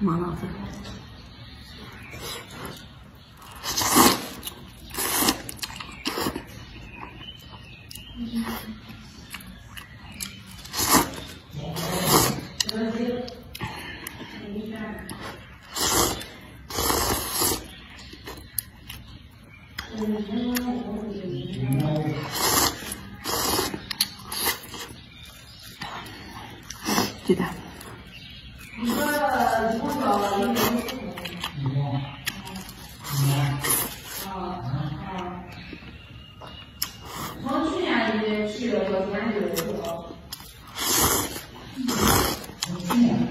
麻辣粉。鸡蛋。 嗯。